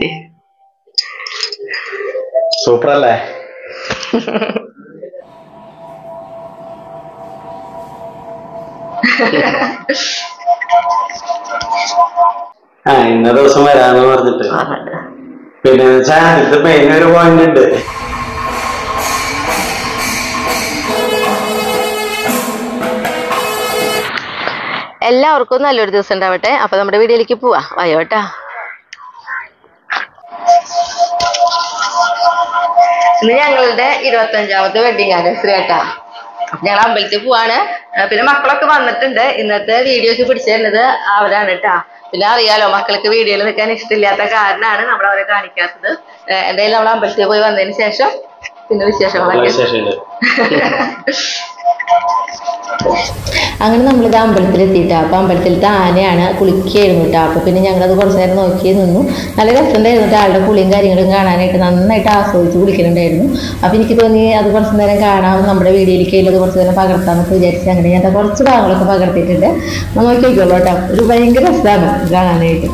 ते सोप्राल आहे. ഇന്ന ദിവസം വരാന്ന് പറഞ്ഞിട്ട് പിന്നെ ചാനത്ത് പെയിന് ഒരു പോയിന്റ് ഉണ്ട്. എല്ലാവർക്കും നല്ലൊരു ദിവസം ഉണ്ടാവട്ടെ. അപ്പൊ നമ്മുടെ വീഡിയോയിലേക്ക് പോവാ. വയോട്ടാ ഇന്ന് ഞങ്ങളുടെ 25ാമത്തെ വെഡിങ് ആനിവേഴ്സറി കേട്ടാ. ഞങ്ങൾ അമ്പലത്തിൽ പോവാണ്. പിന്നെ മക്കളൊക്കെ വന്നിട്ടുണ്ട്. ഇന്നത്തെ വീഡിയോക്ക് പിടിച്ചു തരുന്നത് അവരാണ് കേട്ടാ. പിന്നെ അറിയാലോ മക്കൾക്ക് വീഡിയോയിൽ നിൽക്കാൻ ഇഷ്ടമില്ലാത്ത കാരണമാണ് നമ്മൾ അവരെ കാണിക്കാത്തത്. എന്തായാലും നമ്മൾ അമ്പലത്തിൽ പോയി വന്നതിന് ശേഷം പിന്നെ വിശേഷങ്ങളൊക്കെ. അങ്ങനെ നമ്മളിത് അമ്പലത്തിലെത്തിയിട്ടാ. അപ്പോൾ അമ്പലത്തിലത്തെ ആനയാണ് കുളിക്കായിരുന്നു കേട്ടോ. അപ്പോൾ പിന്നെ ഞങ്ങളത് കുറച്ച് നേരം നോക്കി നിന്നു. നല്ല രസമുണ്ടായിരുന്നു കേട്ടോ. ആളുടെ കുളിയും കാര്യങ്ങളും കാണാനായിട്ട് നന്നായിട്ട് ആസ്വദിച്ച് കുളിക്കുന്നുണ്ടായിരുന്നു. അപ്പോൾ എനിക്ക് തോന്നി അത് കുറച്ച് നേരം കാണാം, നമ്മുടെ വീഡിയോയിലേക്ക് അത് കുറച്ച് നേരം പകർത്താമെന്നൊക്കെ വിചാരിച്ചു. അങ്ങനെ ഞാൻ കുറച്ച് ഭാഗങ്ങളൊക്കെ പകർത്തിയിട്ടുണ്ട്. നോക്കി നോക്കിയുള്ളൂ കേട്ടോ. ഒരു ഭയങ്കര രസമാണ് കാണാനായിട്ട്.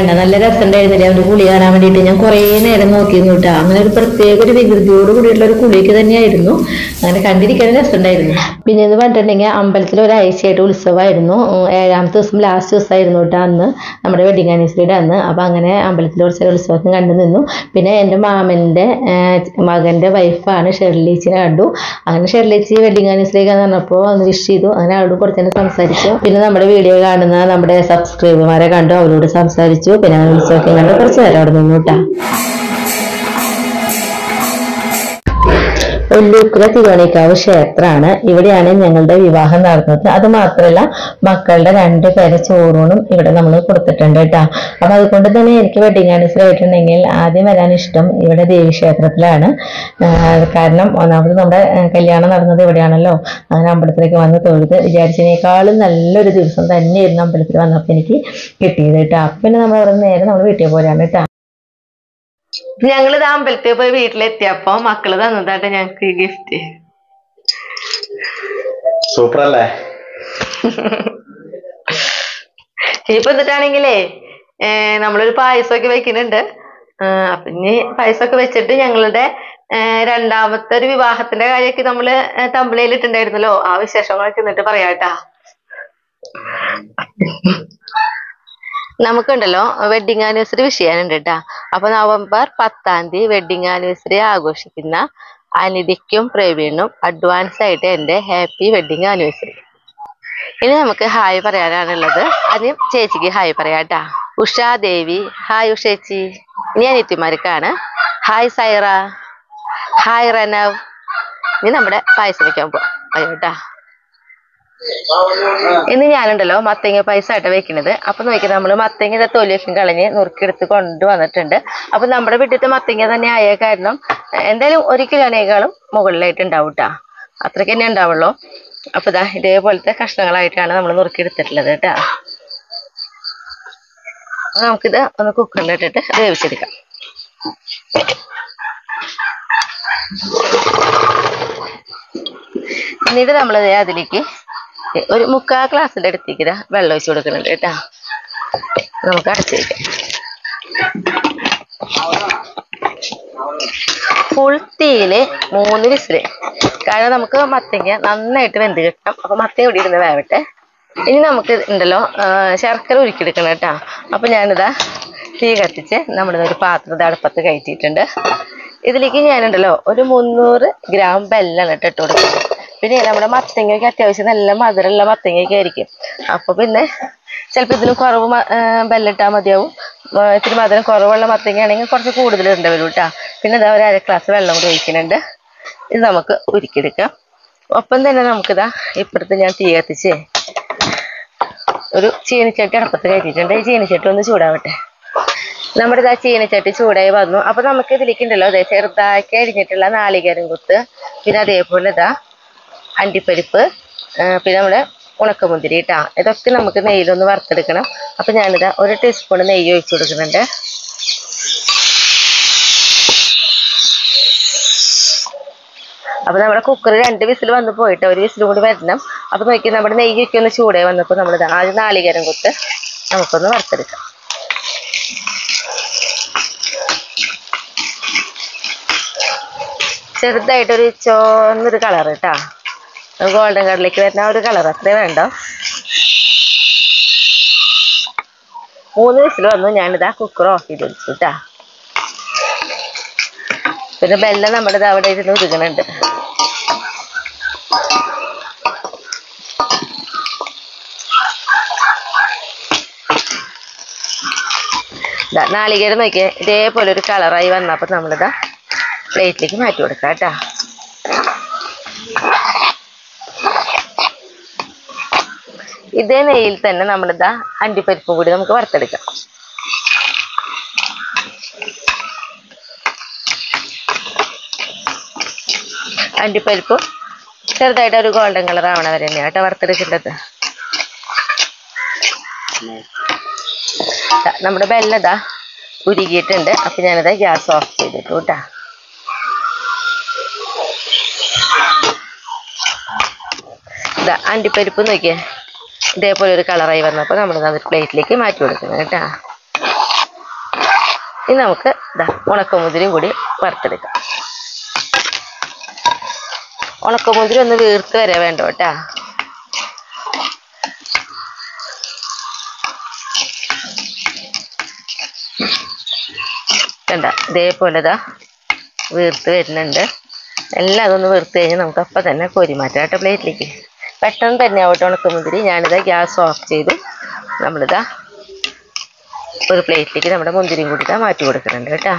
കണ്ട നല്ല രസമുണ്ടായിരുന്നില്ല അവൻ്റെ കുളി കാണാൻ വേണ്ടിയിട്ട്. ഞാൻ കുറേ നേരം നോക്കിയിരുന്നു കേട്ടോ. അങ്ങനെ ഒരു പ്രത്യേക ഒരു വികൃതിയോട് കൂടിയുള്ള ഒരു കുളിയൊക്കെ തന്നെയായിരുന്നു. അങ്ങനെ കണ്ടിരിക്കാൻ രസമുണ്ടായിരുന്നു. പിന്നെ എന്ന് പറഞ്ഞിട്ടുണ്ടെങ്കിൽ അമ്പലത്തിൽ ഒരു ആഴ്ചയായിട്ട് ഉത്സവമായിരുന്നു. 7ാമത്തെ ദിവസം ലാസ്റ്റ് ദിവസമായിരുന്നു കേട്ടോ അന്ന്, നമ്മുടെ വെഡിങ് ആനിവേഴ്സറിയുടെ അന്ന്. അപ്പോൾ അങ്ങനെ അമ്പലത്തിൽ കുറച്ച് ഉത്സവമൊക്കെ കണ്ടു നിന്നു. പിന്നെ എൻ്റെ മാമൻ്റെ മകൻ്റെ വൈഫാണ് ഷെർലീച്ചിനെ കണ്ടു. അങ്ങനെ ഷെർലീച്ചി വെഡിങ് ആനിവേഴ്സറിയൊക്കെ പറഞ്ഞപ്പോൾ ഒന്ന് വിഷ് ചെയ്തു. അങ്ങനെ അവരോട് കുറച്ച് തന്നെ സംസാരിച്ചു. പിന്നെ നമ്മുടെ വീഡിയോ കാണുന്ന നമ്മുടെ സബ്സ്ക്രൈബർമാരെ കണ്ടു, അവരോട് സംസാരിച്ചു. പിന്നെ ഉത്സവമൊക്കെ കണ്ട് കുറച്ച് നേരം അവിടെ നിന്നു കേട്ടാ. ഒല്ലൂക്കര തിരുവണിക്കാവ് ക്ഷേത്രമാണ്. ഇവിടെയാണ് ഞങ്ങളുടെ വിവാഹം നടന്നത്. അത് മാത്രമല്ല മക്കളുടെ 2 പേരെ ചോറൂണും ഇവിടെ നമ്മൾ കൊടുത്തിട്ടുണ്ട് കേട്ടോ. അപ്പം അതുകൊണ്ട് തന്നെ എനിക്ക് വെഡിങ് ആനിവേഴ്സറി ആയിട്ടുണ്ടെങ്കിൽ ആദ്യം വരാൻ ഇഷ്ടം ഇവിടെ ദേവി ക്ഷേത്രത്തിലാണ്. കാരണം ഒന്നാമത് നമ്മുടെ കല്യാണം നടന്നത് ഇവിടെയാണല്ലോ. അങ്ങനെ അമ്പലത്തിലേക്ക് വന്ന് തൊഴുത് വിചാരിച്ചതിനേക്കാളും നല്ലൊരു ദിവസം തന്നെയായിരുന്നു അമ്പലത്തിൽ വന്നപ്പോൾ എനിക്ക് കിട്ടിയത് കേട്ടോ. അപ്പം പിന്നെ നമ്മൾ അവിടെ നേരെ നമ്മൾ വീട്ടിൽ പോരാണ് കേട്ടോ. ഞങ്ങളിത് അമ്പലത്തിൽ പോയി വീട്ടിലെത്തിയപ്പോ മക്കള് തന്നതാട്ടെ ഞങ്ങക്ക് ഈ ഗിഫ്റ്റ്. സൂപ്പറല്ലേ. ഇനിയിപ്പോ എന്നിട്ടാണെങ്കിലേ നമ്മളൊരു പായസമൊക്കെ വെക്കുന്നുണ്ട്. അപ്പൊ ഇനി പായസമൊക്കെ വെച്ചിട്ട് ഞങ്ങളുടെ 2ാമത്തെ ഒരു വിവാഹത്തിന്റെ കാര്യമൊക്കെ നമ്മള് തമ്പലയിൽ ഇട്ടുണ്ടായിരുന്നല്ലോ. ആ വിശേഷങ്ങളൊക്കെ എന്നിട്ട് പറയാട്ടാ. നമുക്കുണ്ടല്ലോ വെഡിങ് ആനിവേഴ്സറി വിഷയാനുണ്ട് കേട്ടാ. അപ്പൊ നവംബർ 10ാം തീയതി വെഡിങ് ആനിവേഴ്സറി ആഘോഷിക്കുന്ന അനിതയ്ക്കും പ്രവീണും അഡ്വാൻസ് ആയിട്ട് എൻ്റെ ഹാപ്പി വെഡിങ് ആനിവേഴ്സറി. ഇനി നമുക്ക് ഹായ് പറയാനാണുള്ളത്. ആദ്യം ചേച്ചിക്ക് ഹായ് പറയാട്ടാ. ഉഷാദേവി ഹായ് ഉഷേച്ചി. ഇനി അനിയത്തിമാർക്കാണ് ഹായ് സൈറ, ഹായ് റനവ്. ഇനി നമ്മുടെ പായസം വയ്ക്കാൻ പോയോട്ടാ. ഇന്ന് ഞാനുണ്ടല്ലോ മത്തങ്ങ പായസം ആയിട്ട് വെക്കുന്നത്. അപ്പൊ നോക്കി നമ്മള് മത്തങ്ങ തൊലിയൊക്കെ കളഞ്ഞ് നുറുക്കിയെടുത്ത് കൊണ്ടുവന്നിട്ടുണ്ട്. അപ്പൊ നമ്മുടെ വീട്ടിലത്തെ മത്തങ്ങ തന്നെ ആയ കാരണം എന്തായാലും 1 കിലോനേക്കാളും മുകളിലായിട്ട് ഉണ്ടാവും കേട്ടാ. അത്രയ്ക്ക് തന്നെ ഉണ്ടാവുള്ളൂ. അപ്പൊ ഇതാ ഇതേപോലത്തെ കഷ്ണങ്ങളായിട്ടാണ് നമ്മൾ നുറുക്കിയെടുത്തിട്ടുള്ളത് കേട്ടാ. നമുക്കിത് ഒന്ന് കുക്കറിലിട്ടിട്ട് വേവിച്ചെടുക്കാം. എന്നിട്ട് നമ്മളത് അതിലേക്ക് ഒരു 1/4 ഗ്ലാസ്സിൻ്റെ അടുത്തേക്ക് ഇതാ വെള്ളം ഒഴിച്ചു കൊടുക്കുന്നുണ്ട് കേട്ടാ. നമുക്ക് അടച്ചു വയ്ക്കാം. ഫുൾ തീയില് 3 വിസില്. കാരണം നമുക്ക് മത്തങ്ങ നന്നായിട്ട് വെന്ത് കിട്ടും. അപ്പൊ മത്തങ്ങ കൂടി ഇരുന്ന് വേവട്ടെ. ഇനി നമുക്ക് ഉണ്ടല്ലോ ശർക്കര ഉരുക്കിയെടുക്കണം കേട്ടോ. അപ്പൊ ഞാനിതാ തീ കത്തിച്ച് നമ്മുടെ ഒരു പാത്രത്തെ അടുപ്പത്ത് കയറ്റിയിട്ടുണ്ട്. ഇതിലേക്ക് ഞാനുണ്ടല്ലോ ഒരു 300 ഗ്രാം വെല്ലം ഇട്ടിട്ട് കൊടുക്കും. പിന്നെ നമ്മുടെ മത്തങ്ങയ്ക്ക് അത്യാവശ്യം നല്ല മധുരമുള്ള മത്തങ്ങയൊക്കെ ആയിരിക്കും. അപ്പൊ പിന്നെ ചിലപ്പോൾ ഇതിന് കുറവ് വെല്ലിട്ടാൽ മതിയാവും. ഇത്തിരി മധുരം കുറവുള്ള മത്തങ്ങയാണെങ്കിൽ കുറച്ച് കൂടുതൽ ഇടേണ്ടി വരും കേട്ടോ. പിന്നെ ഇതാ ഒരു 1/2 ഗ്ലാസ് വെള്ളം കൂടി ഒഴിക്കുന്നുണ്ട്. ഇത് നമുക്ക് ഉരുക്കിയെടുക്കാം. ഒപ്പം തന്നെ നമുക്കിതാ ഇപ്പുറത്ത് ഞാൻ തീ കത്തിച്ച് ഒരു ചീനിച്ചട്ടി അടപ്പത്ത് കയറ്റിയിട്ടുണ്ട്. ഈ ചീനിച്ചട്ടി ഒന്ന് ചൂടാവട്ടെ. നമ്മുടെ ഇതാ ചീനിച്ചട്ടി ചൂടായി വന്നു. അപ്പോൾ നമുക്ക് ഇതിലേക്ക് ഉണ്ടല്ലോ അതെ ചെറുതാക്കി അരിഞ്ഞിട്ടുള്ള നാളികേരം കുത്ത്, പിന്നെ അതേപോലെ ഇതാ അണ്ടിപ്പരിപ്പ്, പിന്നെ നമ്മുടെ ഉണക്കമുന്തിരി കേട്ടോ. ഇതൊക്കെ നമുക്ക് നെയ്യിലൊന്ന് വറുത്തെടുക്കണം. അപ്പം ഞാനിതാ 1 ടീസ്പൂൺ നെയ്യ് ഒഴിച്ചു കൊടുക്കുന്നുണ്ട്. അപ്പം നമ്മുടെ കുക്കർ 2 വിസിൽ വന്ന് പോയിട്ട് 1 വിസിലും കൂടി വരണം. അപ്പം നോക്കി നമ്മുടെ നെയ്യൊക്കെ ഒന്ന് ചൂടായി വന്നപ്പോൾ നമ്മളിത് ആദ്യം നാളികേരം കൊത്ത് നമുക്കൊന്ന് വറുത്തെടുക്കാം. ചെറുതായിട്ടൊരു ചുവന്നൊരു കളർ കേട്ടോ, ഗോൾഡൻ കളറിലേക്ക് വരുന്ന ഒരു കളർ അത്രേ വേണ്ട. 3 വിസിൽ വന്നു. ഞാനിതാ കുക്കർ ഓഫ് ചെയ്ത് വെച്ചു കേട്ടാ. പിന്നെ വെല്ലം നമ്മുടെ ഇതാ അവിടെ ഇരുന്ന് ഉരുകണുണ്ട്. നാളികേരം നോക്കിയാൽ ഇതേപോലെ ഒരു കളറായി വന്നപ്പോൾ നമ്മളിതാ പ്ലേറ്റിലേക്ക് മാറ്റി കൊടുക്കാം കേട്ടാ. ഇതേ നെയ്യിൽ തന്നെ നമ്മളിതാ അണ്ടിപ്പരിപ്പും കൂടി നമുക്ക് വറുത്തെടുക്കാം. അണ്ടിപ്പരിപ്പ് ചെറുതായിട്ട് ഒരു ഗോൾഡൻ കളർ ആവണ വരെ തന്നെയാണ് കേട്ടോ വറുത്തെടുക്കേണ്ടത്. നമ്മുടെ വെല്ലതാ ഉരുകിയിട്ടുണ്ട്. അപ്പം ഞാനിതാ ഗ്യാസ് ഓഫ് ചെയ്തിട്ടു കേട്ടോ. ഇതാ അണ്ടിപ്പരിപ്പ് നോക്കിയേ ഇതേപോലെ ഒരു കളറായി വന്നപ്പോൾ നമ്മളിത് ഒരു പ്ലേറ്റിലേക്ക് മാറ്റി കൊടുക്കണം കേട്ടോ. ഇനി നമുക്ക് ഇതാ ഉണക്കമുന്തിരിയും കൂടി വറുത്തെടുക്കാം. ഉണക്കമുന്തിരി ഒന്ന് വീർത്ത് വരെ വേണ്ട കേട്ടോ. കണ്ട ഇതേപോലെ ഇതാ വീർത്ത് വരുന്നുണ്ട്. എല്ലാം അതൊന്ന് വീർത്ത് കഴിഞ്ഞാൽ നമുക്ക് അപ്പം തന്നെ കോരി മാറ്റാം കേട്ടോ പ്ലേറ്റിലേക്ക്. പെട്ടെന്ന് തന്നെ ആവട്ടെ ഉണക്കമുന്തിരി. ഞാനിതാ ഗ്യാസ് ഓഫ് ചെയ്തു. നമ്മളിതാ ഒരു പ്ലേറ്റിലേക്ക് നമ്മുടെ മുന്തിരിയും കൂടി ഇതാ മാറ്റി കൊടുക്കുന്നുണ്ട് കേട്ടോ.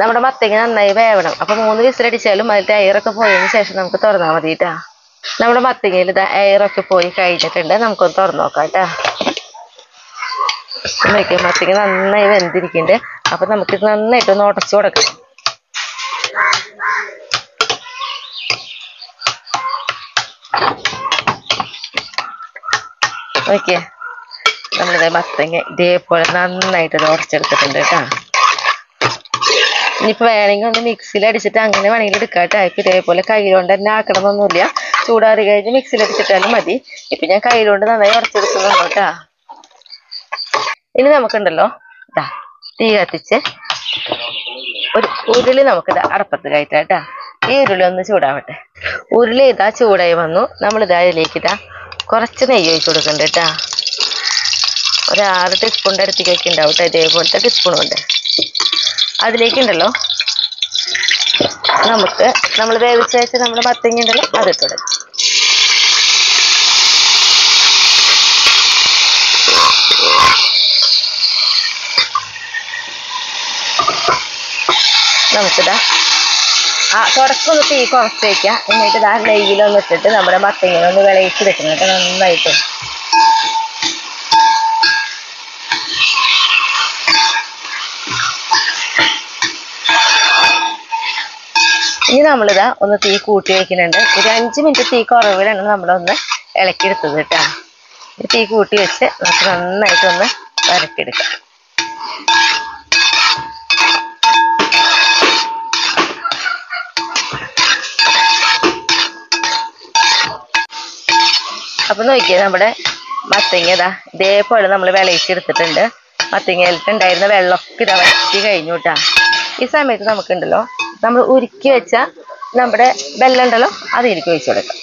നമ്മുടെ മത്തങ്ങ നന്നായി വേവണം. അപ്പോൾ 3 വിസിലടിച്ചാലും അതിൻ്റെ എയറൊക്കെ പോയതിന് ശേഷം നമുക്ക് തുറന്നാൽ മതി കേട്ടോ. നമ്മുടെ മത്തങ്ങയിൽ ഇതാ എയറൊക്കെ പോയി കഴിഞ്ഞിട്ടുണ്ട്. നമുക്കൊന്ന് തുറന്നു നോക്കാം കേട്ടോ. മത്തങ്ങ നന്നായി വെന്തിരിക്കുന്നുണ്ട്. അപ്പം നമുക്കിത് നന്നായിട്ടൊന്ന് ഉടച്ചു കൊടുക്കാം. ഓക്കെ, നമ്മളിത് മത്തങ്ങ ഇതേപോലെ നന്നായിട്ട് ഉടച്ചെടുത്തിട്ടുണ്ട് കേട്ടോ. ഇനിയിപ്പോൾ വേണമെങ്കിൽ ഒന്ന് മിക്സിയിൽ അടിച്ചിട്ട് അങ്ങനെ വേണമെങ്കിൽ എടുക്കാം കേട്ടോ. ഇപ്പം ഇതേപോലെ കയ്യിലുകൊണ്ട് തന്നെ ആക്കണമെന്നൊന്നുമില്ല. ചൂടാറി കഴിഞ്ഞ് മിക്സിയിൽ അടിച്ചിട്ടാലും മതി. ഇപ്പം ഞാൻ കയ്യിലുകൊണ്ട് നന്നായി ഉടച്ചെടുക്കുന്നുണ്ട് കേട്ടോ. ഇനി നമുക്കുണ്ടല്ലോ ഇതാ തീ കത്തിച്ച് ഒരു ഉരുളി നമുക്കിതാ അടപ്പത്ത് കയറ്റാം കേട്ടോ. ഈ ഉരുളി ഒന്ന് ചൂടാവട്ടെ. ഉരുളി ഇതാ ചൂടായി വന്നു. നമ്മളിതാ ഇതിലേക്ക് ഇതാ കുറച്ച് നെയ്യ് ഒഴിച്ച് കൊടുക്കണ്ട കേട്ടോ. ഒരു 6 ടീസ്പൂണിൻ്റെ അടുത്തേക്ക് ഒക്കെ ഉണ്ടാവും കേട്ടോ. ഇതേപോലത്തെ ടീസ്പൂണുണ്ട്. അതിലേക്കുണ്ടല്ലോ നമുക്ക് നമ്മൾ വേവിച്ച് വെച്ച് നമ്മുടെ മത്തങ്ങ ഉണ്ടല്ലോ അതിട്ട് കൊടുക്കും. നമുക്കിതാ തുടക്കൊന്ന് തീ കുറച്ച് വയ്ക്കുക. എന്നിട്ട് ഇതാ നെയ്യിലൊന്ന് ഇട്ടിട്ട് നമ്മുടെ മത്തങ്ങ ഒന്ന് വിളയിച്ച് വെക്കണം കേട്ടോ നന്നായിട്ട്. ഇനി നമ്മളിതാ ഒന്ന് തീ കൂട്ടി വയ്ക്കുന്നുണ്ട്. ഒരു 5 മിനിറ്റ് തീ കുറവിലാണ് നമ്മളൊന്ന് ഇളക്കിയെടുത്തത് കേട്ടോ. തീ കൂട്ടി വെച്ച് നമുക്ക് നന്നായിട്ടൊന്ന് വരട്ടിയെടുക്കാം. അപ്പം നോക്കിയാൽ നമ്മുടെ മത്തങ്ങതാ ഇതേപോലെ നമ്മൾ വിളയിച്ചെടുത്തിട്ടുണ്ട്. മത്തങ്ങയിലുണ്ടായിരുന്ന വെള്ളമൊക്കെ ഇതാ വറ്റി കഴിഞ്ഞു കേട്ടാ. ഈ സമയത്ത് നമുക്കുണ്ടല്ലോ നമ്മൾ ഉരുക്കി വെച്ച നമ്മുടെ വെള്ളം ഉണ്ടല്ലോ അത് ഇതിലേക്ക് ഒഴിച്ചു കൊടുക്കാം.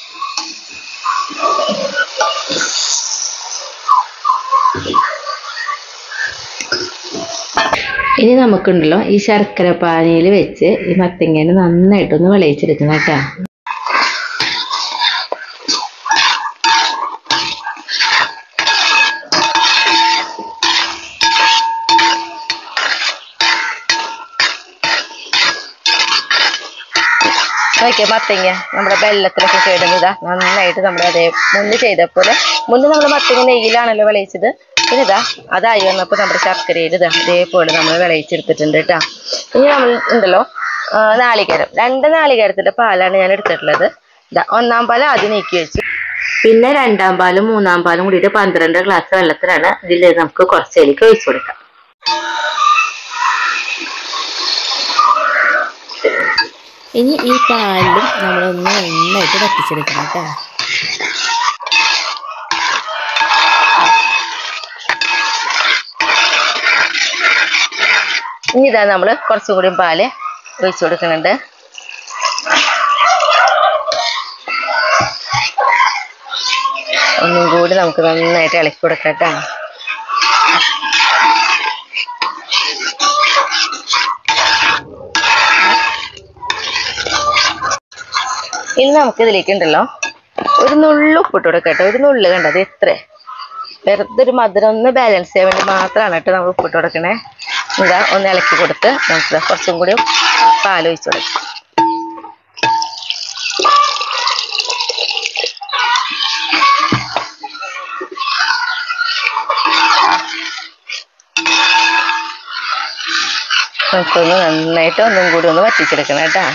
ഇനി നമുക്കുണ്ടല്ലോ ഈ ശർക്കര പാനിയിൽ വെച്ച് ഈ മത്തങ്ങേനെ നന്നായിട്ടൊന്ന് വിളയിച്ചെടുക്കണം കേട്ടോ. ഓക്കെ, മത്തങ്ങ നമ്മുടെ വെള്ളത്തിലൊക്കെ കേടുന്നതാ നന്നായിട്ട് നമ്മൾ അതേ മുന്ന് ചെയ്തപ്പോലെ മുന്ന് നമ്മൾ മത്തങ്ങ നെയ്യിലാണല്ലോ വിളയിച്ചത്. പിന്നെ ഇതാ അതായി വന്നപ്പോൾ നമ്മുടെ ശർക്കരയിൽ ഇതാ ഇതേപോലെ നമ്മൾ വിളയിച്ചെടുത്തിട്ടുണ്ട് കേട്ടോ. ഇനി നമ്മൾ ഉണ്ടല്ലോ നാളികേരം, 2 നാളികേരത്തിൻ്റെ പാലാണ് ഞാൻ എടുത്തിട്ടുള്ളത്. ഇതാ 1-ാം പാല് ആദ്യം നീക്കി വെച്ചു. പിന്നെ 2-ാം പാലും 3-ാം പാലും കൂടിയിട്ട് 12 ഗ്ലാസ് വെള്ളത്തിലാണ് ഇതിൽ നമുക്ക് കുറച്ചേലേക്ക് ഒഴിച്ചു കൊടുക്കാം. ഇനി ഈ പാലും നമ്മളൊന്ന് നന്നായിട്ട് വറ്റിച്ചെടുക്കണം കേട്ടോ. ഇനി ഇതാ നമ്മൾ കുറച്ചും കൂടി പാല് ഒഴിച്ചു കൊടുക്കുന്നുണ്ട്. ഒന്നും കൂടി നമുക്ക് നന്നായിട്ട് ഇളക്കി കൊടുക്കാം കേട്ടോ. ഇനി നമുക്ക് ഇതിലേക്ക് ഉണ്ടല്ലോ 1 നുള്ളു ഉപ്പിട്ട് കൊടുക്കാം കേട്ടോ. 1 നുള്ളു കണ്ടത് എത്ര വെറുതെ ഒരു മധുരം ഒന്ന് ബാലൻസ് ചെയ്യാൻ വേണ്ടി മാത്രമാണ് കേട്ടോ നമ്മൾ ഉപ്പിട്ട് കൊടുക്കണേ. ഇതാ ഒന്ന് ഇളക്കി കൊടുത്ത് നമുക്ക് കുറച്ചും കൂടി പാലൊഴിച്ച് കൊടുക്കാം. നമുക്കൊന്ന് നന്നായിട്ട് ഒന്നും കൂടി ഒന്ന് വറ്റിച്ചെടുക്കണം കേട്ടോ.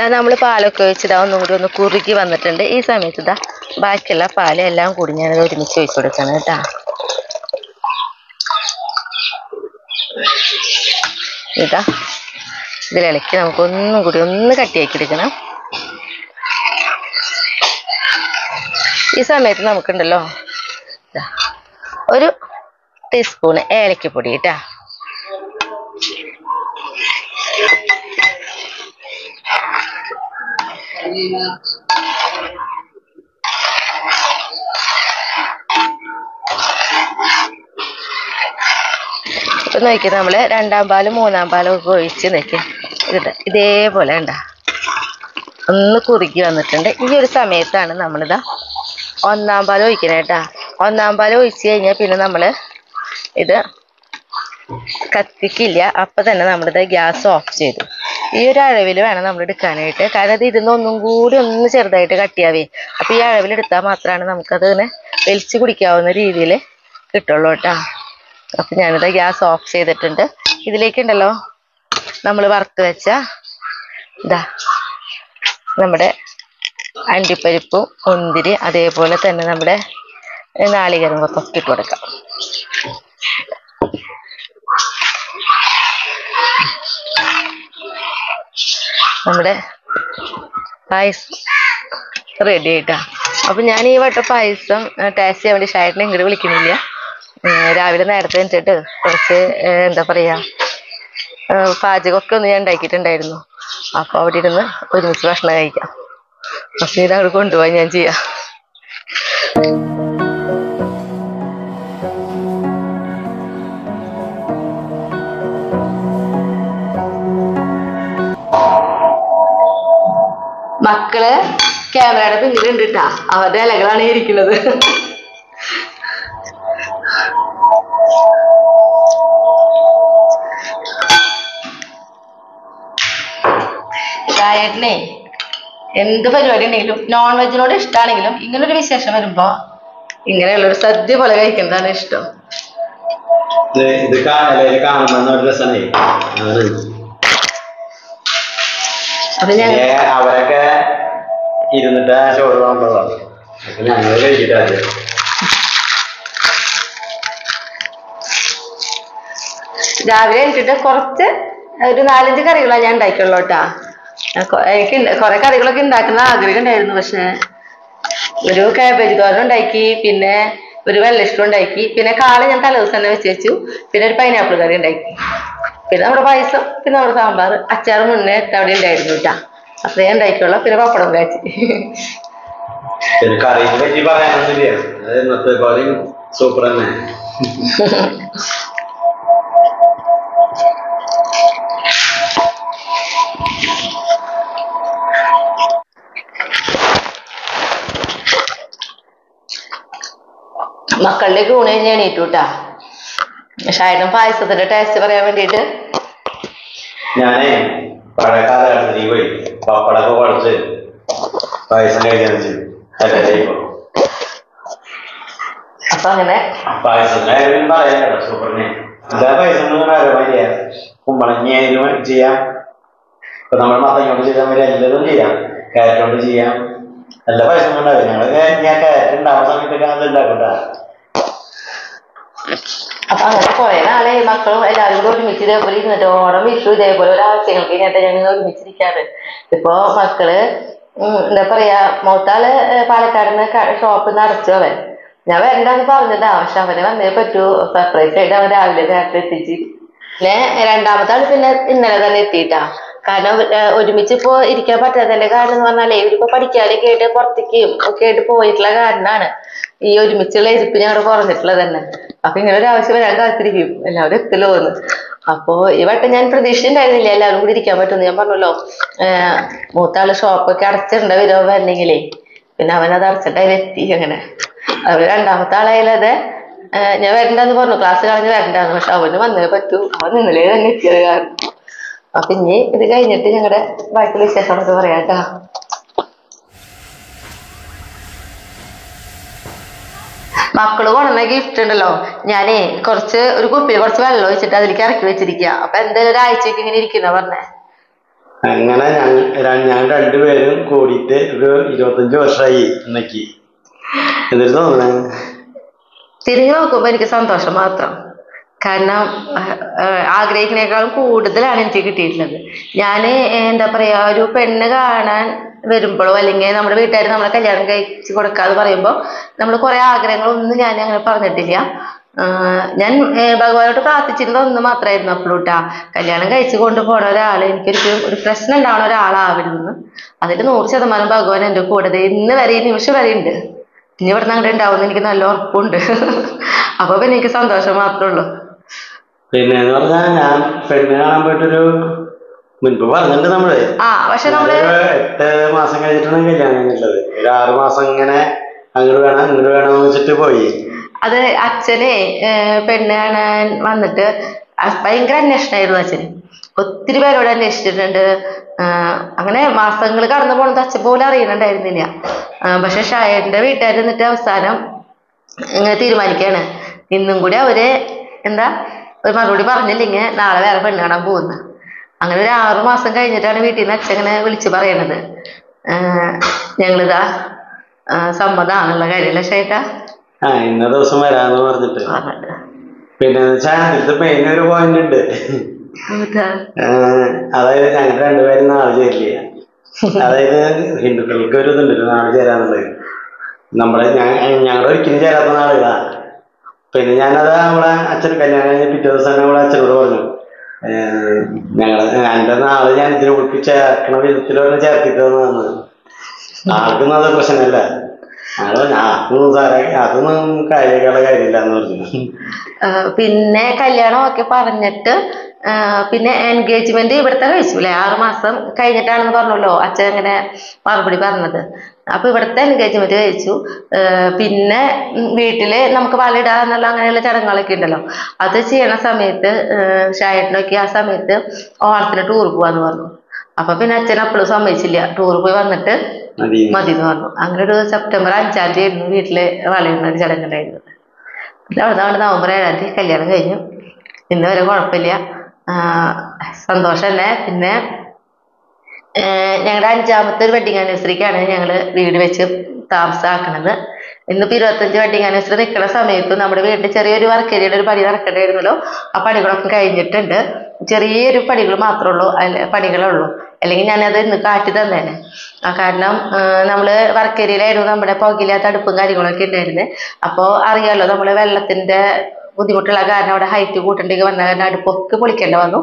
ഇതാ നമ്മൾ പാലൊക്കെ ഒഴിച്ചിതാ ഒന്നും കൂടി ഒന്ന് കുറുകി വന്നിട്ടുണ്ട്. ഈ സമയത്ത് ഇതാ ബാക്കിയുള്ള പാല് എല്ലാം കൂടി ഞാനത് ഒരുമിച്ച് ഒഴിച്ചു കൊടുക്കണം കേട്ടാ. ഇതാ ഇതിലിളക്കി നമുക്ക് ഒന്നും കൂടി ഒന്ന് കട്ടിയാക്കി എടുക്കണം. ഈ സമയത്ത് നമുക്കുണ്ടല്ലോ ഒരു 1 ടീസ്പൂണ് ഏലക്കപ്പൊടി കേട്ടാ. ഇപ്പൊ നോക്കിയത് നമ്മള് 2-ാം പാലും 3-ാം പാലും ഒക്കെ ഒഴിച്ച് നോക്കിയ ഇതിട്ട് ഇതേപോലെ ഉണ്ടാ ഒന്ന് കുറുകി വന്നിട്ടുണ്ട്. ഈ ഒരു സമയത്താണ് നമ്മളിതാ 1-ാം പാല് ഒഴിക്കണേ കേട്ടാ. 1-ാം പാല് ഒഴിച്ച് കഴിഞ്ഞാൽ പിന്നെ നമ്മള് ഇത് കത്തിക്കില്ല. അപ്പൊ തന്നെ നമ്മളിത് ഗ്യാസ് ഓഫ് ചെയ്തു. ഈ ഒരു അളവിൽ വേണം നമ്മൾ എടുക്കാനായിട്ട്, കാരണം അത് ഇരുന്ന് ഒന്നും കൂടി ഒന്ന് ചെറുതായിട്ട് കട്ടിയാവേ. അപ്പൊ ഈ അളവിൽ എടുത്താൽ മാത്രമാണ് നമുക്കത് ഇങ്ങനെ വലിച്ചു കുടിക്കാവുന്ന രീതിയിൽ കിട്ടുള്ളൂ കേട്ടോ. അപ്പൊ ഞാനിത് ഗ്യാസ് ഓഫ് ചെയ്തിട്ടുണ്ട്. ഇതിലേക്കുണ്ടല്ലോ നമ്മൾ വറുത്ത് വെച്ച ഇതാ നമ്മുടെ അണ്ടിപ്പരിപ്പും മുന്തിരി അതേപോലെ തന്നെ നമ്മുടെ നാളികേരം കൊത്തൊക്കെ ഇട്ട് കൊടുക്കാം. നമ്മുടെ പായസം റെഡി ആയിട്ടാ. അപ്പം ഞാൻ ഈ വട്ടം പായസം ടേസ്റ്റ് ചെയ്യാൻ വേണ്ടി ഷായട്ടിനെ ഇങ്ങോട്ട് വിളിക്കുന്നില്ല. രാവിലെ നേരത്തെ വെച്ചിട്ട് കുറച്ച് എന്താ പറയുക പാചകമൊക്കെ ഒന്ന് ഞാൻ ഉണ്ടാക്കിയിട്ടുണ്ടായിരുന്നു. അപ്പോൾ അവിടെ ഇരുന്ന് ഒരുമിച്ച് ഭക്ഷണം കഴിക്കാം. പക്ഷേ ഇതവിടെ കൊണ്ടുപോകാൻ ഞാൻ ചെയ്യാം. മക്കള് ക്യാമറയുടെ പിന്നിലുണ്ട് കേട്ടാ. അവരുടെ ഇലകളാണ് ഇരിക്കുന്നത്. ചായേട്ടനെ എന്ത് പരിപാടി ഉണ്ടെങ്കിലും നോൺ വെജിനോട് ഇഷ്ടമാണെങ്കിലും ഇങ്ങനൊരു വിശേഷം വരുമ്പോ ഇങ്ങനെയുള്ളൊരു സദ്യ പോലെ കഴിക്കുന്നതാണ് ഇഷ്ടം. അവരൊക്കെ ഇരുന്നിട്ട് ചോറുവാൻ പോവാണ്. അപ്പൊ ഞങ്ങൾ കഴിച്ചിട്ടാണ്. രാവിലെ എനിക്കിട്ട് കുറച്ച് ഒരു 4-5 കറികളാണ് ഞാൻ ഉണ്ടാക്കിയുള്ളൂ കേട്ടാ. എനിക്ക് കുറെ കറികളൊക്കെ ഉണ്ടാക്കുന്ന ആഗ്രഹം ഉണ്ടായിരുന്നു. പക്ഷെ ഒരു കാബേജ് തോരൻ ഉണ്ടാക്കി, പിന്നെ ഒരു വെള്ളിഷ്ടം ഉണ്ടാക്കി, പിന്നെ കാളെ ഞാൻ തലേ ദിവസം തന്നെ വെച്ച് വെച്ചു, പിന്നെ ഒരു പൈനാപ്പിൾ കറി ഉണ്ടാക്കി, പിന്നെ നമ്മുടെ പായസം, പിന്നെ നമ്മുടെ സാമ്പാർ, അച്ചാർ മുന്നേ അവിടെ ഉണ്ടായിരുന്നു കേട്ടാ. അത്രേ ഉണ്ടാക്കിയുള്ളൂ. പിന്നെ പപ്പടം കാച്ചി. മക്കളിലേക്ക് ഊണ് കഴിഞ്ഞ് എണീറ്റൂട്ടാ. പക്ഷെ ആയിട്ടും പായസത്തിന്റെ ടേസ്റ്റ് പറയാൻ വേണ്ടിട്ട് ഞാനേ പഴയ കാലഘട്ടത്തിൽ പോയി പപ്പടൊക്കെ പഠിച്ച് പായസം കഴിക്കാൻ ചെയ്യും. അപ്പൊ അങ്ങനെ പായസം പറയാൻ സൂപ്പറിനെ എല്ലാ പായസം കുമ്പളങ്ങിയായാലും ചെയ്യാം, ഇപ്പൊ നമ്മൾ മത്തങ്ങോട്ട് ചെയ്താൽ മതി, എല്ലാതും ചെയ്യാം, കാരറ്റോട്ട് ചെയ്യാം, എല്ലാ പായസം ഉണ്ടാവും. ഞങ്ങളൊക്കെ ഞാൻ കാരറ്റ് ഉണ്ടാവുന്ന സമയത്തൊക്കെ അത് ഉണ്ടാക്കട്ടാ. അപ്പൊ അങ്ങനെ കുറെ നാളെ മക്കളും എല്ലാവരും കൂടെ ഒരുമിച്ച് ഇതേപോലെ ഇരുന്നിട്ട് ഓണം വിഷു ഇതേപോലെ ഒരാവശ്യങ്ങൾക്ക് കഴിഞ്ഞിട്ട് ഞങ്ങൾ ഒരുമിച്ചിരിക്കാറ്. ഇപ്പൊ മക്കള് എന്താ പറയാ, മൊത്താള് പാലക്കാടിന് ഷോപ്പ് നടച്ചു. അവൻ ഞാൻ വരണ്ടാന്ന് പറഞ്ഞതാ, പക്ഷെ അവന് വന്നേ പറ്റൂ. സർപ്രൈസ് ആയിട്ട് അവൻ രാവിലെ നേരത്തെ എത്തിച്ച്. പിന്നെ രണ്ടാമത്തെ ആള് പിന്നെ ഇന്നലെ തന്നെ എത്തിയിട്ടാ. കാരണം ഒരുമിച്ച് ഇപ്പോ ഇരിക്കാൻ പറ്റാത്തതിന്റെ കാരണം എന്ന് പറഞ്ഞാലേ, ഇവരിപ്പോ പഠിക്കാനൊക്കെ ആയിട്ട് പുറത്തേക്ക് ഒക്കെ ആയിട്ട് പോയിട്ടുള്ള കാരണമാണ് ഈ ഒരുമിച്ചുള്ള ഇരിപ്പ് ഞങ്ങളുടെ കുറഞ്ഞിട്ടുള്ളത് തന്നെ. അപ്പൊ ഇങ്ങനെ ഒരു ആവശ്യം വരാൻ കാത്തിരിക്കും, എല്ലാവരും എത്തല്ലോ എന്ന്. അപ്പോ ഈ വട്ടം ഞാൻ പ്രതീക്ഷിച്ചിട്ടുണ്ടായിരുന്നില്ല എല്ലാവരും കൂടി ഇരിക്കാൻ പറ്റുമെന്ന്. ഞാൻ പറഞ്ഞല്ലോ, മൂത്താള് ഷോപ്പൊക്കെ അടച്ചിട്ടുണ്ട് വരുമ്പോ വരണെങ്കിലേ, പിന്നെ അവനത് അടച്ചിട്ട് അതിലെത്തി. അങ്ങനെ അവര് രണ്ടാമത്തെ ആളായാലും അതെ, ഞാൻ വരണ്ടെന്ന് പറഞ്ഞു, ക്ലാസ് കളഞ്ഞ് വരണ്ടാന്ന്. പക്ഷെ അവന് വന്നേ പറ്റൂ, അവൻ ഇന്നലെ തന്നെ എത്തിയത് കാരണം. അപ്പൊ ഇനി ഇത് കഴിഞ്ഞിട്ട് ഞങ്ങളുടെ ബാക്കിയുള്ള വിശേഷങ്ങളൊക്കെ പറയാം കേട്ടോ. മക്കള് കൊണ്ടുവന്ന ഗിഫ്റ്റ് ഉണ്ടല്ലോ, ഞാനേ കുറച്ച് ഒരു കുപ്പിയിൽ കുറച്ച് വെള്ളം ഒഴിച്ചിട്ട് അതിലേക്ക് ഇറക്കി വെച്ചിരിക്കുക. അപ്പൊ എന്തായാലും ഒരാഴ്ചക്ക് ഇങ്ങനെ ഇരിക്കുന്ന പറഞ്ഞേ. അങ്ങനെ ഞങ്ങൾ രണ്ടുപേരും കൂടിയിട്ട് ഒരു 25 വർഷമായി എന്നൊക്കെ തോന്നുന്നു. തിരിഞ്ഞു നോക്കുമ്പോ എനിക്ക് സന്തോഷം മാത്രം. കാരണം ആഗ്രഹിക്കുന്നതിനേക്കാളും കൂടുതലാണ് എനിക്ക് കിട്ടിയിട്ടുള്ളത്. ഞാൻ എന്താ പറയാ, ഒരു പെണ്ണ് കാണാൻ വരുമ്പോഴോ അല്ലെങ്കിൽ നമ്മുടെ വീട്ടുകാർ നമ്മളെ കല്യാണം കഴിച്ച് കൊടുക്കാന്ന് പറയുമ്പോൾ നമ്മൾ കുറെ ആഗ്രഹങ്ങളൊന്നും ഞാൻ അങ്ങനെ പറഞ്ഞിട്ടില്ല. ഞാൻ ഭഗവാനോട് പ്രാർത്ഥിച്ചിരുന്ന ഒന്ന് മാത്രമായിരുന്നു അപ്പോഴൂട്ടാ, കല്യാണം കഴിച്ചു കൊണ്ടുപോകണ ഒരാൾ എനിക്കൊരിക്കലും ഒരു പ്രശ്നം ഉണ്ടാവണ ഒരാളാവരുതെന്ന്. അതിൽ 100% ഭഗവാൻ എൻ്റെ കൂടെ ഇന്ന് വരെ ഈ നിമിഷം വരെ ഉണ്ട്. ഇനി ഇവിടെ നിന്ന് അങ്ങോട്ട് ഉണ്ടാവുമെന്ന് എനിക്ക് നല്ല ഉറപ്പുണ്ട്. അപ്പൊ പിന്നെ എനിക്ക് സന്തോഷം മാത്രമേ ഉള്ളൂ. പിന്നെ പറഞ്ഞാൽ ഞാൻ പെണ്ണ് കാണാൻ പോയിട്ടൊരു മുൻപ് പറഞ്ഞിട്ടുണ്ട് നമ്മള്, പക്ഷെ നമ്മള് 8 മാസം കഴിഞ്ഞിട്ടാണ് കല്യാണം കഴിഞ്ഞിട്ടുള്ളത്. 6 മാസം ഇങ്ങനെ അങ്ങോട്ട് വേണം ഇങ്ങോട്ട് വേണം വെച്ചിട്ട് പോയി. അത് അച്ഛനെ പെണ്ണ് കാണാൻ വന്നിട്ട് ഭയങ്കര അന്വേഷണമായിരുന്നു. അച്ഛന് ഒത്തിരി പേരോട് അന്വേഷിച്ചിട്ടുണ്ട്. അങ്ങനെ മാസങ്ങൾ കടന്നു പോകണത് അച്ഛൻ പോലും അറിയണുണ്ടായിരുന്നില്ല. പക്ഷെ ഷായന്റെ വീട്ടുകാർ എന്നിട്ട് അവസാനം ഇങ്ങനെ തീരുമാനിക്കുകയാണ്, ഇന്നും കൂടി അവര് എന്താ ഒരു മറുപടി പറഞ്ഞില്ലെങ്കിൽ നാളെ വേറെ പെണ്ണ് കാണാൻ പോകുന്നു. അങ്ങനെ ഒരു 6 മാസം കഴിഞ്ഞിട്ടാണ് വീട്ടിൽ നിന്ന് അച്ഛനെ വിളിച്ച് പറയണത്, ഞങ്ങളിതാ സമ്മതമാണെന്നുള്ള കാര്യമല്ലേ ഷേട്ടാ, ഇന്ന ദിവസം വരാന്ന് പറഞ്ഞിട്ട്. പിന്നെ മെയിനൊരു പോയിന്റ് ഉണ്ട്, അതായത് ഞങ്ങൾ രണ്ടുപേരും നാളെ ചേരില്ല. അതായത് ഹിന്ദുക്കൾക്ക് ഒരു ഇതുണ്ട് നാളെ ചേരാന്നുള്ളത്, നമ്മളെ ഞങ്ങളുടെ ഒരിക്കലും ചേരാത്ത നാളുകളാണ്. പിന്നെ ഞാനത് നമ്മളെ അച്ഛൻ കല്യാണം കഴിഞ്ഞ പിറ്റേ ദിവസം തന്നെ നമ്മളെ അച്ഛനോട് പറഞ്ഞു, ഞങ്ങള് എൻ്റെ നാളെ ഞാൻ ഇതിനെ കുറിച്ച് ചേർക്കണ വിധത്തിലൊന്ന് ചേർത്തിട്ടതാണ്. ആർക്കും അത് പ്രശ്നമല്ല, അതൊന്നും കാര്യങ്ങളെ കാര്യമില്ലാന്ന് പറഞ്ഞു. പിന്നെ കല്യാണം ഒക്കെ പറഞ്ഞിട്ട് പിന്നെ എൻഗേജ്മെന്റ് ഇവിടുത്തെ കഴിച്ചു അല്ലേ, 6 മാസം കഴിഞ്ഞിട്ടാണെന്ന് പറഞ്ഞല്ലോ അച്ഛൻ അങ്ങനെ മറുപടി പറഞ്ഞത്. അപ്പൊ ഇവിടുത്തെ എൻഗേജ്മെന്റ് കഴിച്ചു. പിന്നെ വീട്ടില് നമുക്ക് വലയിടുക എന്നുള്ള അങ്ങനെയുള്ള ചടങ്ങുകളൊക്കെ ഉണ്ടല്ലോ, അത് ചെയ്യണ സമയത്ത് ഷായട്ടനൊക്കെ ആ സമയത്ത് ഓണത്തിന് ടൂർ പോവാന്ന് പറഞ്ഞു. അപ്പൊ പിന്നെ അച്ഛൻ അപ്പോഴും സമ്മതിച്ചില്ല, ടൂർ പോയി വന്നിട്ട് മതിന്ന് പറഞ്ഞു. അങ്ങനെ ഒരു സെപ്റ്റംബർ 5-ാം തീയതി ആയിരുന്നു വീട്ടില് വലയിടുന്ന ഒരു ചടങ്ങുണ്ടായിരുന്നത്. അവിടെ നമ്മുടെ നവംബർ 7-ാം തീയതി കല്യാണം കഴിഞ്ഞു. പിന്നെ ഒരു കുഴപ്പമില്ല, സന്തോഷം അല്ലേ. പിന്നെ ഞങ്ങളുടെ 5ാമത്തെ ഒരു വെഡിങ് ആനിവേഴ്സറിക്കാണ് ഞങ്ങൾ വീട് വെച്ച് താമസാക്കുന്നത്. ഇന്നിപ്പോൾ 25 വെഡിങ് ആനിവേഴ്സറി നിൽക്കുന്ന സമയത്ത് നമ്മുടെ വീട്ടിൽ ചെറിയൊരു വർക്ക് ഏരിയയുടെ ഒരു പണി നടക്കേണ്ടിയിരുന്നല്ലോ. ആ പണികളൊക്കെ കഴിഞ്ഞിട്ടുണ്ട്, ചെറിയൊരു പണികൾ മാത്രമേ ഉള്ളൂ, പണികളേ ഉള്ളൂ. അല്ലെങ്കിൽ ഞാനത് ഇന്ന് കാട്ടി തന്നേനെ. കാരണം നമ്മൾ വർക്ക് ഏരിയയിലായിരുന്നു, നമ്മുടെ പുകയില്ലാത്ത അടുപ്പും കാര്യങ്ങളൊക്കെ ഉണ്ടായിരുന്നത്. അപ്പോൾ അറിയാമല്ലോ നമ്മൾ വെള്ളത്തിൻ്റെ ബുദ്ധിമുട്ടുള്ള കാരണം അവിടെ ഹൈറ്റ് കൂട്ടേണ്ടി വന്ന കാരണം അടുപ്പൊക്കെ പൊളിക്കേണ്ടി വന്നു.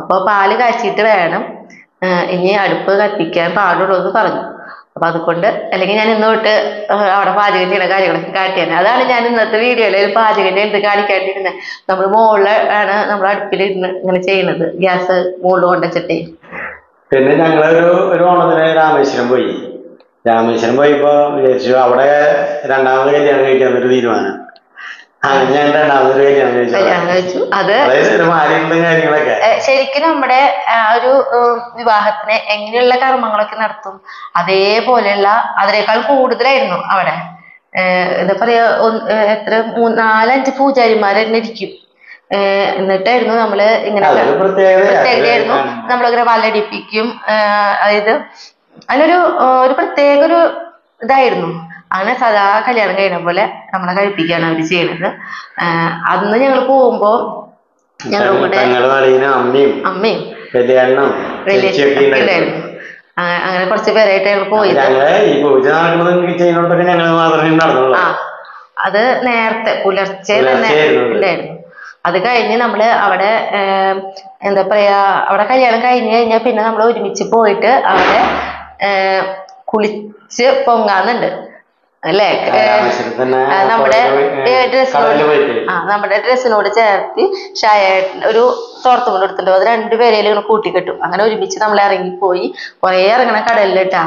അപ്പോൾ പാല് കാച്ചിട്ട് വേണം ഇനി അടുപ്പ് കത്തിക്കാൻ പാടുള്ളൂ എന്ന് പറഞ്ഞു. അപ്പം അതുകൊണ്ട് അല്ലെങ്കിൽ ഞാൻ ഇന്ന് തൊട്ട് അവിടെ പാചകം ചെയ്യണ കാര്യങ്ങളൊക്കെ കാട്ടിയാണ്. അതാണ് ഞാൻ ഇന്നത്തെ വീഡിയോയിൽ പാചകം ചെയ്ത് കാണിക്കാണ്ടിരുന്നത്. നമ്മൾ മുകളിലാണ് നമ്മൾ അടുപ്പിൽ ഇരുന്ന് ഇങ്ങനെ ചെയ്യുന്നത്, ഗ്യാസ് മുകളിൽ കൊണ്ടുവച്ചിട്ടേ. പിന്നെ ഞങ്ങളൊരു ഓണത്തിന് രാമേശ്വരം പോയി. രാമേശ്വരം പോയപ്പോൾ വിചാരിച്ചു അവിടെ രണ്ടാമത് കല്യാണം കഴിക്കാൻ ഒരു തീരുമാനം. ശരിക്കും നമ്മുടെ ഒരു വിവാഹത്തിന് എങ്ങനെയുള്ള കർമ്മങ്ങളൊക്കെ നടത്തും അതേപോലെയുള്ള അതിനേക്കാൾ കൂടുതലായിരുന്നു അവിടെ. എന്താ പറയാ, എത്ര 4-5 പൂജാരിമാരെ തന്നെ ഇരിക്കും. എന്നിട്ടായിരുന്നു നമ്മള് ഇങ്ങനെ പ്രത്യേകതയായിരുന്നു, നമ്മളിങ്ങനെ വലടിപ്പിക്കും. അതായത് അതിനൊരു പ്രത്യേക ഒരു ഇതായിരുന്നു. അങ്ങനെ സദാ കല്യാണം കഴിയുന്ന പോലെ നമ്മളെ കഴിപ്പിക്കുകയാണ് അവർ ചെയ്യുന്നത്. അന്ന് ഞങ്ങൾ പോകുമ്പോ ഞങ്ങളുടെ അമ്മയും ഉണ്ടായിരുന്നു. അങ്ങനെ കുറച്ച് പേരായിട്ട് ഞങ്ങൾ പോയത്. അത് നേരത്തെ പുലർച്ചെ തന്നെ ഉണ്ടായിരുന്നു. അത് കഴിഞ്ഞ് നമ്മള് അവിടെ എന്താ പറയാ, അവിടെ കല്യാണം കഴിഞ്ഞ് കഴിഞ്ഞാൽ പിന്നെ നമ്മൾ ഒരുമിച്ച് പോയിട്ട് അവിടെ കുളിച്ച് പൊങ്ങാന്നുണ്ട് അല്ലേ. നമ്മുടെ ഡ്രസ്സിനോട് ചേർത്തി ഷായേട്ടൻ ഒരു തോർത്തും കൊണ്ട് എടുത്തിട്ടുണ്ടോ, അത് രണ്ടുപേരെയും ഇങ്ങനെ കൂട്ടിക്കെട്ടും. അങ്ങനെ ഒരുമിച്ച് നമ്മൾ ഇറങ്ങിപ്പോയി, കുറേ ഇറങ്ങണ കടലിലിട്ടാ.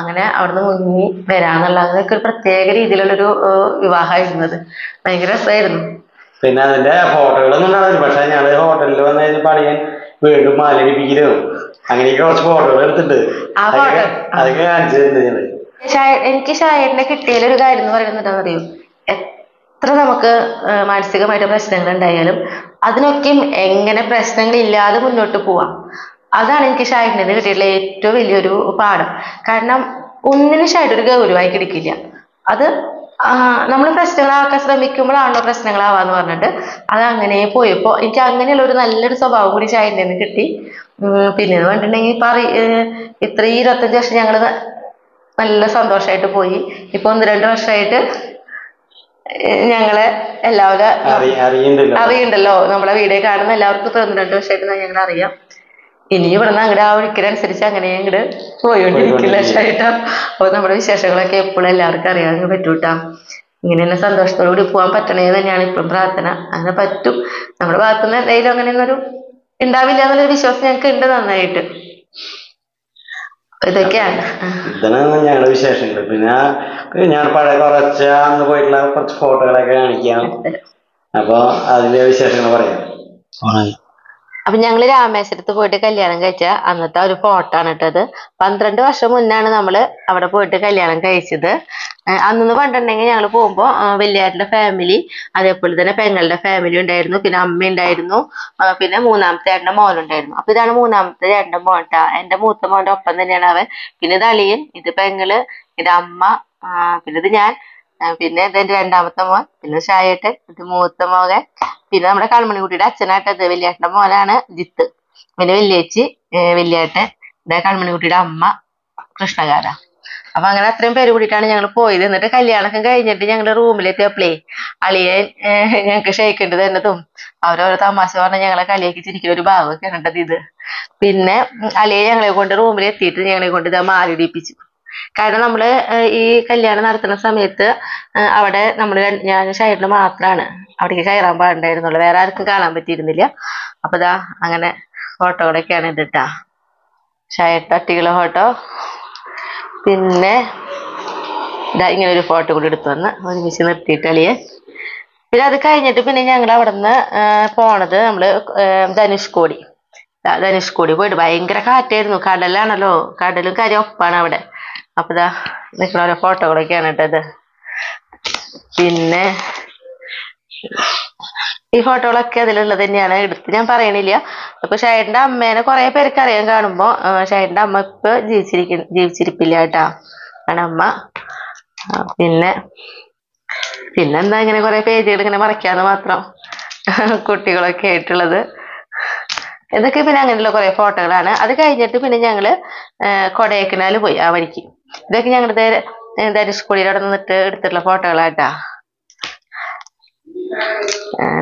അങ്ങനെ അവിടുന്ന് മുങ്ങി വരാന്നുള്ള അതൊക്കെ ഒരു പ്രത്യേക രീതിയിലുള്ളൊരു വിവാഹമായിരുന്നത്, ഭയങ്കര രസമായിരുന്നു. പിന്നെ അതിന്റെ ഫോട്ടോകളൊന്നും ഉണ്ടാവില്ല, പക്ഷെ ഞങ്ങള് ഹോട്ടലിൽ വന്നു കഴിഞ്ഞാൽ പണിയാൻ വീണ്ടും മാലടിപ്പിക്കലും അങ്ങനെയൊക്കെ കുറച്ച് ഫോട്ടോകൾ എടുത്തിട്ട് അതൊക്കെ കാണിച്ചു തരുന്നത്. എനിക്ക് ഷായേട്ടനെ കിട്ടിയാലൊരു കാര്യം എന്ന് പറയുന്നത് എന്താണെന്ന് അറിയൂ, എത്ര നമുക്ക് മാനസികമായിട്ട് പ്രശ്നങ്ങൾ ഉണ്ടായാലും അതിനൊക്കെ എങ്ങനെ പ്രശ്നങ്ങളില്ലാതെ മുന്നോട്ട് പോവാം, അതാണ് എനിക്ക് ഷായേട്ടനെ കിട്ടിയിട്ടുള്ള ഏറ്റവും വലിയൊരു പാഠം. കാരണം ഒന്നിനും ഷായിട്ടൊരു ഗൗരവമായി കിടക്കില്ല. അത് നമ്മൾ പ്രശ്നങ്ങളാക്കാൻ ശ്രമിക്കുമ്പോഴാണല്ലോ പ്രശ്നങ്ങളാവാന്ന് പറഞ്ഞിട്ട് അത് അങ്ങനെ പോയപ്പോൾ എനിക്ക് അങ്ങനെയുള്ള ഒരു നല്ലൊരു സ്വഭാവം കൂടി ഷായേട്ടനെ കിട്ടി. പിന്നെന്ന് പറഞ്ഞിട്ടുണ്ടെങ്കിൽ ഇത്ര 25 വർഷം ഞങ്ങൾ നല്ല സന്തോഷമായിട്ട് പോയി. ഇപ്പൊ 1-2 വർഷമായിട്ട് ഞങ്ങളെ എല്ലാവരും അറിയണ്ടല്ലോ, നമ്മളെ വീഡിയോ കാണുന്ന എല്ലാവർക്കും 1-2 വർഷമായിട്ട് ഞങ്ങൾ അറിയാം. ഇനി ഇവിടുന്ന് അങ്ങടെ ആ ഒഴുക്കിനനുസരിച്ച് അങ്ങനെ അങ്ങോട്ട് പോയിക്കൊണ്ടിരിക്കില്ല ഷായിട്ടാ. അപ്പൊ നമ്മുടെ വിശേഷങ്ങളൊക്കെ എപ്പോഴും എല്ലാവർക്കും അറിയാൻ പറ്റൂട്ടാ. ഇങ്ങനെ തന്നെ സന്തോഷത്തോടു കൂടി പോകാൻ പറ്റണേ തന്നെയാണ് ഇപ്പം പ്രാർത്ഥന. അങ്ങനെ പറ്റും, നമ്മുടെ ഭാഗത്തുനിന്ന് എന്തെങ്കിലും അങ്ങനെയൊന്നൊരു ഉണ്ടാവില്ല എന്നുള്ളൊരു വിശ്വാസം ഞങ്ങൾക്ക് ഉണ്ട്. നന്നായിട്ട് ഇതൊക്കെയാണ് ഞങ്ങളുടെ വിശേഷങ്ങൾ. പിന്നെ ഞാൻ പഴയ കുറച്ച് അന്ന് പോയിട്ടുള്ള കുറച്ച് ഫോട്ടോകളൊക്കെ കാണിക്കാം. അപ്പൊ അതിന്റെ വിശേഷങ്ങൾ പറയാം. അപ്പൊ ഞങ്ങള് രാമേശ്വരത്ത് പോയിട്ട് കല്യാണം കഴിച്ച അന്നത്തെ ഒരു ഫോട്ടോ ആണ് കേട്ടത്. 12 വർഷം മുന്നാണ് നമ്മള് അവിടെ പോയിട്ട് കല്യാണം കഴിച്ചത്. അന്നെന്ന് പറഞ്ഞിട്ടുണ്ടെങ്കിൽ ഞങ്ങൾ പോകുമ്പോൾ വലിയാരുടെ ഫാമിലി, അതേപോലെ തന്നെ പെങ്ങളുടെ ഫാമിലി ഉണ്ടായിരുന്നു, പിന്നെ അമ്മ ഉണ്ടായിരുന്നു, പിന്നെ മൂന്നാമത്തെ ചേട്ടൻ്റെ മോനുണ്ടായിരുന്നു. അപ്പൊ ഇതാണ് മൂന്നാമത്തെ ചേട്ടൻ്റെ മോൻ. എൻ്റെ മൂത്ത മോൻ്റെ ഒപ്പം തന്നെയാണ് അവൻ. പിന്നെ ഇത് അളിയൻ, ഇത് പെങ്ങള്, ഇത് അമ്മ, പിന്നെ ഇത് ഞാൻ, പിന്നെ ഇതെൻ്റെ രണ്ടാമത്തെ മോൻ, പിന്നെ ഷായേട്ടൻ, ഇത് മൂത്ത മോകൻ, പിന്നെ നമ്മുടെ കൺമണിക്കുട്ടിയുടെ അച്ഛനായിട്ടത് വലിയാട്ടൻ്റെ മോനാണ് ജിത്ത്, പിന്നെ വലിയേച്ചി, വലിയാട്ടൻ, ഇതേ കൺമണിക്കുട്ടിയുടെ അമ്മ കൃഷ്ണകാര. അപ്പൊ അങ്ങനെ അത്രയും പേര് കൂടിയിട്ടാണ് ഞങ്ങൾ പോയത്. എന്നിട്ട് കല്യാണമൊക്കെ കഴിഞ്ഞിട്ട് ഞങ്ങൾ റൂമിലെത്തിയപ്പോഴേ അളിയൻ ഞങ്ങൾക്ക് ഷെയ്ക്കേണ്ടത് എന്നതും അവരോരോ തമാശ പറഞ്ഞ് ഞങ്ങളെ കളിയാക്കി ചിരിക്കുന്ന ഒരു ഭാഗമൊക്കെ കണ്ടത് ഇത്. പിന്നെ അളിയെ ഞങ്ങളെ കൊണ്ട് റൂമിലെത്തിയിട്ട് ഞങ്ങളെ കൊണ്ട് ഇത് മാലടിപ്പിച്ചു. കാരണം നമ്മള് ഈ കല്യാണം നടത്തുന്ന സമയത്ത് അവിടെ നമ്മൾ ഞാൻ ഷൈഡിൽ മാത്രമാണ് അവിടേക്ക് കയറാൻ പാടുണ്ടായിരുന്നുള്ളൂ, വേറെ ആർക്കും കാണാൻ പറ്റിയിരുന്നില്ല. അപ്പൊ ഇതാ അങ്ങനെ ഫോട്ടോകളൊക്കെയാണ് ഇതിട്ടാ, ഷൈട്ടൊട്ടികളെ ഫോട്ടോ. പിന്നെ ഇങ്ങനെ ഒരു ഫോട്ടോ കൂടി എടുത്തു വന്ന് ഒരുമിച്ച് നിർത്തിയിട്ട് അളിയെ. പിന്നെ അത് കഴിഞ്ഞിട്ട് പിന്നെ ഞങ്ങൾ അവിടെ നിന്ന് പോണത് നമ്മള് ധനുഷ്കോടി. ധനുഷ്കോടി പോയിട്ട് ഭയങ്കര കാറ്റായിരുന്നു, കടലാണല്ലോ, കടലും കാര്യം ഒപ്പാണ് അവിടെ. അപ്പൊ ഇതാ നിൽക്കുന്ന ഓരോ ഫോട്ടോകളൊക്കെയാണ് കേട്ടത്. പിന്നെ ഈ ഫോട്ടോകളൊക്കെ അതിലുള്ളത് തന്നെയാണ് എടുത്ത് ഞാൻ പറയണില്ല. അപ്പോൾ ഷൈൻ്റെ അമ്മേനെ കുറേ പേർക്ക് അറിയാൻ കാണുമ്പോൾ ഷൈൻ്റെ അമ്മ ഇപ്പോൾ ജീവിച്ചിരിപ്പില്ല കേട്ടോ. അമ്മ പിന്നെന്താ ഇങ്ങനെ കുറേ പേജുകൾ ഇങ്ങനെ മറയ്ക്കാന്ന് മാത്രം കുട്ടികളൊക്കെ ആയിട്ടുള്ളത്. ഇതൊക്കെ പിന്നെ അങ്ങനെയുള്ള കുറേ ഫോട്ടോകളാണ്. അത് കഴിഞ്ഞിട്ട് പിന്നെ ഞങ്ങൾ കൊടൈക്കനാൽ പോയി ആ വഴിക്ക്. ഇതൊക്കെ ഞങ്ങളുടെ ധനുഷ്കോടിയിൽ അവിടെ നിന്നിട്ട് എടുത്തിട്ടുള്ള ഫോട്ടോകളാട്ടാ.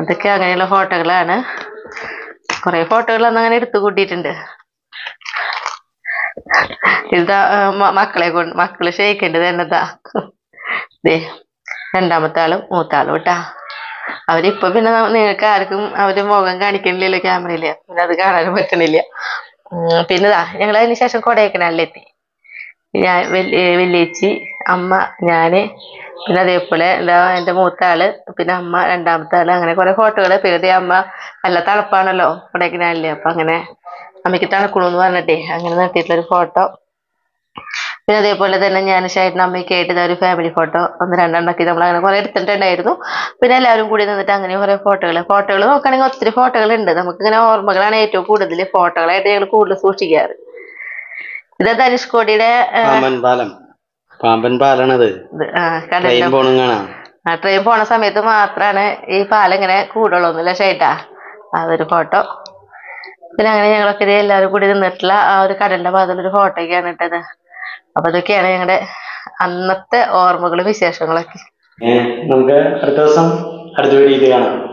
ഇതൊക്കെ അങ്ങനെയുള്ള ഫോട്ടോകളാണ്. കുറെ ഫോട്ടോകൾ അന്ന് അങ്ങനെ എടുത്തു കൂട്ടിയിട്ടുണ്ട്. ഇതാ മക്കളെ കൊണ്ട് മക്കള് ക്ഷയിക്കേണ്ടത് എന്നതാ ഇതേ രണ്ടാമത്തെ ആളും മൂത്താളും കേട്ടാ. അവരിപ്പൊ പിന്നെ നിങ്ങൾക്ക് ആർക്കും അവര് മുഖം കാണിക്കണില്ലല്ലോ ക്യാമറയില്, പിന്നെ അത് കാണാനും പറ്റണില്ല. പിന്നെതാ ഞങ്ങൾ അതിന് ശേഷം കൊടൈക്കനാലിലെത്തി. ഞാൻ വെല്ലിയേച്ചി, അമ്മ, ഞാന്, പിന്നെ അതേപോലെ എന്താ എൻ്റെ മൂത്താള്, പിന്നെ അമ്മ, രണ്ടാമത്തെ ആള്, അങ്ങനെ കുറെ ഫോട്ടോകള്. പേടി അമ്മ നല്ല തണുപ്പാണല്ലോ കൊടൈക്കനാലില്, അപ്പൊ അങ്ങനെ അമ്മയ്ക്ക് തണുക്കണമെന്ന് പറഞ്ഞിട്ടേ അങ്ങനെ നടത്തിയിട്ടുള്ളൊരു ഫോട്ടോ. പിന്നെ അതേപോലെ തന്നെ ഞാൻ ഷൈൻ്റെ അമ്മയൊക്കെ ആയിട്ട് ഒരു ഫാമിലി ഫോട്ടോ ഒന്ന് രണ്ടെണ്ണൊക്കെ നമ്മൾ അങ്ങനെ കുറെ എടുത്തിട്ടുണ്ടായിരുന്നു. പിന്നെ എല്ലാവരും കൂടി നിന്നിട്ട് അങ്ങനെ കുറെ ഫോട്ടോകൾ നോക്കുകയാണെങ്കിൽ ഒത്തിരി ഫോട്ടോകളുണ്ട്. നമുക്കിങ്ങനെ ഓർമ്മകളാണ് ഏറ്റവും കൂടുതൽ. ഫോട്ടോകളായിട്ട് ഞങ്ങൾ കൂടുതൽ സൂക്ഷിക്കാറ്. ഇത് ധനുഷ്കോടിയുടെ ട്രെയിൻ പോണ സമയത്ത് മാത്രമാണ് ഈ പാലം ഇങ്ങനെ കൂടുള്ളൊന്നുമില്ല ഷൈറ്റാ. അതൊരു ഫോട്ടോ. പിന്നെ അങ്ങനെ ഞങ്ങളൊക്കെ എല്ലാവരും കൂടി നിന്നിട്ടുള്ള ആ ഒരു കടലിന്റെ ഭാഗത്തുള്ളൊരു ഫോട്ടോയൊക്കെയാണ് ഇട്ടത്. അപ്പൊ ഇതൊക്കെയാണ് ഞങ്ങളുടെ അന്നത്തെ ഓർമ്മകളും വിശേഷങ്ങളൊക്കെ. നമുക്ക് അടുത്ത ദിവസം അടുത്ത വീഡിയോയിൽ കാണാം.